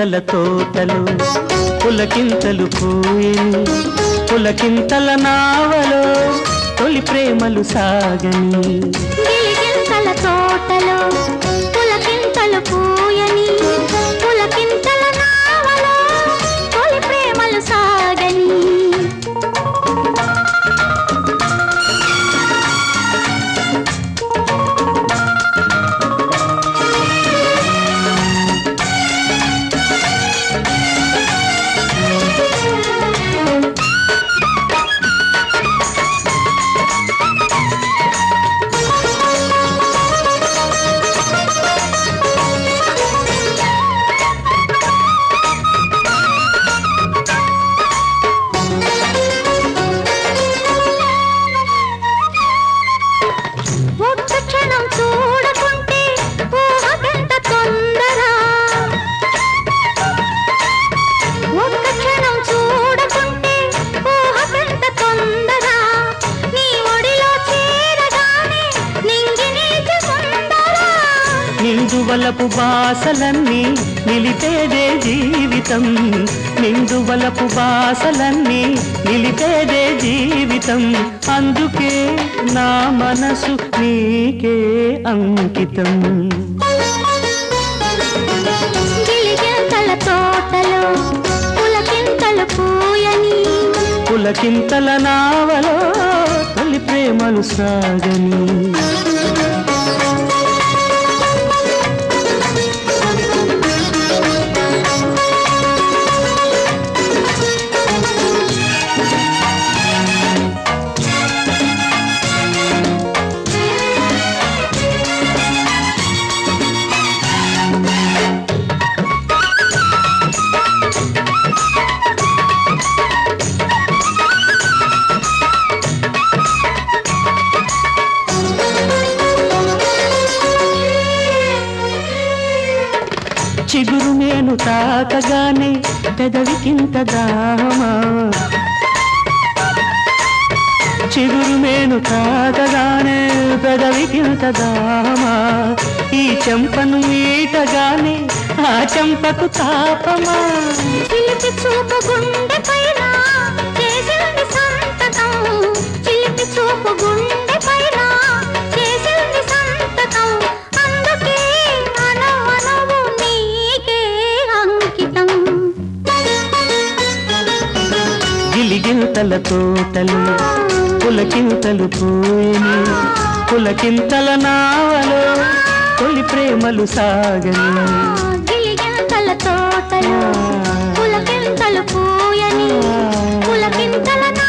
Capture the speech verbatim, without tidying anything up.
గిలిగింతల తోటలో పులకింతలు పోయెను పులకింతల నావలో తొలి ప్రేమలు సాగని గిలిగింతల తోటలో పులకింతలు పోయెను పులకింతల నావలో తొలి ప్రేమలు సాగని నిందువలపు బాసలన్నీ నిలిపేదే జీవితం నిందువలపు బాసలన్నీ నిలిపేదే జీవితం అందుకే నా మనసు నీకే అంకితం గిలిగింతల తోటలో పులకింతలు పోయని పులకింతల నావలో తొలి ప్రేమలు సాగని చిగురు మేను తాకగానే పెదవికింత దాహమా చిగురు మేను తాకగానే పెదవికింత దాహమా ఈ చెంపను మీటగానే ఆ చెంపకు తాపమా చిలిపి చూపు గుండె పైన చేసింది సంతకం చిలిపి చూపు గుండె పైన చేసింది సంతకం అందుకే మనవనవ గిలిగింతల తోటలో పులకింతలు పోయెను పులకింతల నావలో తొలి ప్రేమలు సాగని గిలిగింతల తోటలో పులకింతలు పోయెను పులకింతల